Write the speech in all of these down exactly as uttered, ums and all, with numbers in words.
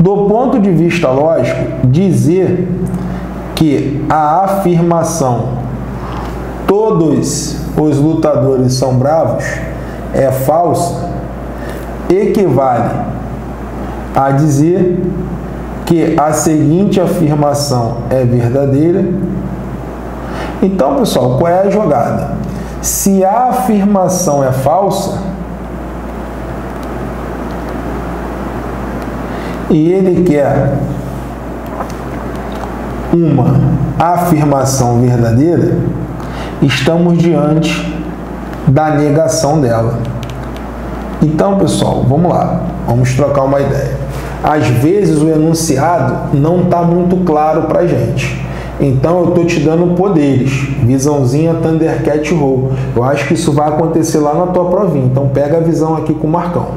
Do ponto de vista lógico, dizer que a afirmação "todos os lutadores são bravos" é falsa equivale a dizer que a seguinte afirmação é verdadeira. Então, pessoal, qual é a jogada? Se a afirmação é falsa e ele quer uma afirmação verdadeira, estamos diante da negação dela. Então, pessoal, vamos lá, vamos trocar uma ideia. Às vezes o enunciado não está muito claro para a gente. Então eu estou te dando poderes, visãozinha Thundercat Roll. Eu acho que isso vai acontecer lá na tua provinha, então pega a visão aqui com o Marcão.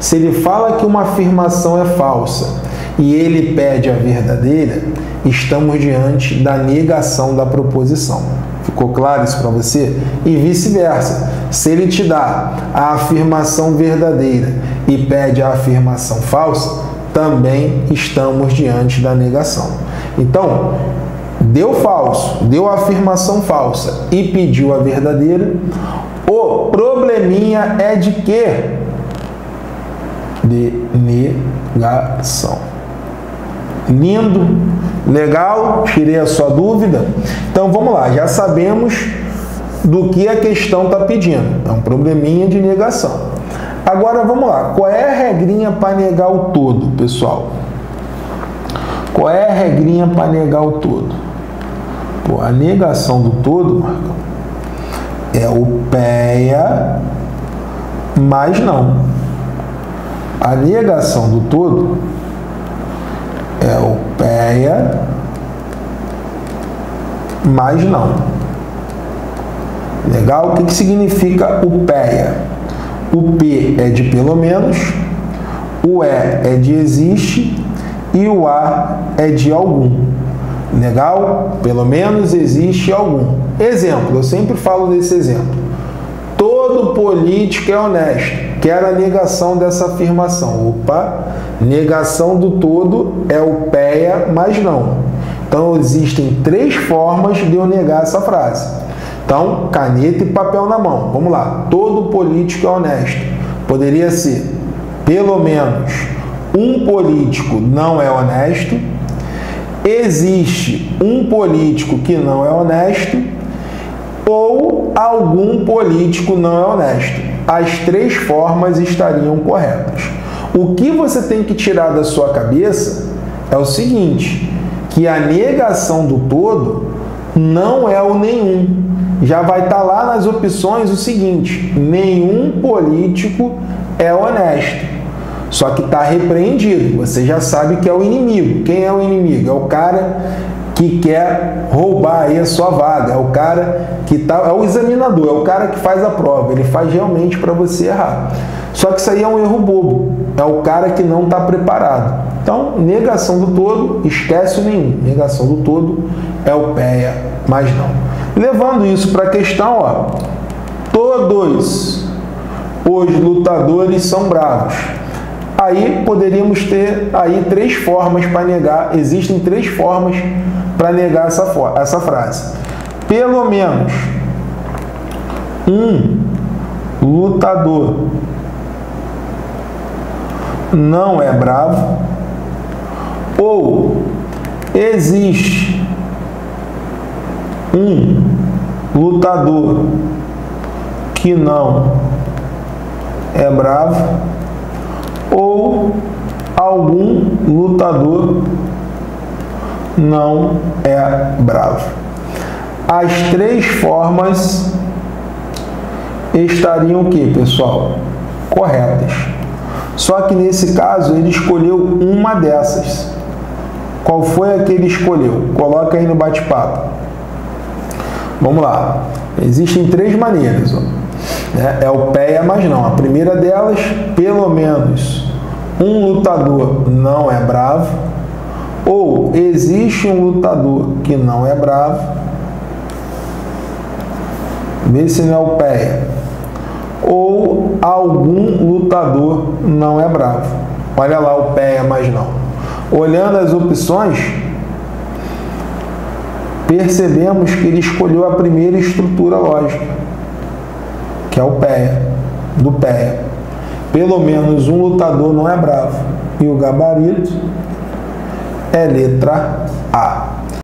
Se ele fala que uma afirmação é falsa e ele pede a verdadeira, estamos diante da negação da proposição. Ficou claro isso para você? E vice-versa. Se ele te dá a afirmação verdadeira e pede a afirmação falsa, também estamos diante da negação. Então, deu falso, deu a afirmação falsa e pediu a verdadeira, o probleminha é de quê? De negação. Lindo? Legal? Tirei a sua dúvida? Então, vamos lá. Já sabemos do que a questão está pedindo. É um probleminha de negação. Agora, vamos lá. Qual é a regrinha para negar o todo, pessoal? Qual é a regrinha para negar o todo? Pô, a negação do todo, Marcão, é o P E A, mas não. A negação do todo é o P E A, mas não. Legal? O que que significa o P E A? O P é de pelo menos, o E é de existe e o A é de algum. Legal? Pelo menos, existe, algum. Exemplo, eu sempre falo desse exemplo. Todo político é honesto. Que era a negação dessa afirmação. Opa, negação do todo é o P E A, mas não. Então, existem três formas de eu negar essa frase. Então, caneta e papel na mão. Vamos lá. Todo político é honesto. Poderia ser, pelo menos, um político não é honesto. Existe um político que não é honesto ou algum político não é honesto. As três formas estariam corretas. O que você tem que tirar da sua cabeça é o seguinte, que a negação do todo não é o nenhum. Já vai estar lá nas opções o seguinte, nenhum político é honesto. Só que está repreendido, você já sabe que é o inimigo. Quem é o inimigo? É o cara que quer roubar aí a sua vaga, é o cara que tá, é o examinador, é o cara que faz a prova, ele faz realmente para você errar. Só que isso aí é um erro bobo, é o cara que não está preparado. Então, negação do todo, esquece o nenhum. Negação do todo é o P E A, mas não. Levando isso para a questão, ó, todos os lutadores são bravos. Aí poderíamos ter aí três formas para negar, existem três formas para negar essa, essa frase. Pelo menos um lutador não é bravo, ou existe um lutador que não é bravo, ou algum lutador não é bravo. As três formas estariam o que, pessoal? Corretas. Só que nesse caso ele escolheu uma dessas. Qual foi a que ele escolheu? Coloca aí no bate-papo. Vamos lá. Existem três maneiras, ó. É o P E A, mas não. A primeira delas, pelo menos um lutador não é bravo, ou existe um lutador que não é bravo, vê se não é o P E A, ou algum lutador não é bravo. Olha lá o P E A, mas não. Olhando as opções, percebemos que ele escolheu a primeira estrutura lógica, que é o P E A, do P E A. Pelo menos um lutador não é bravo. E o gabarito é letra A.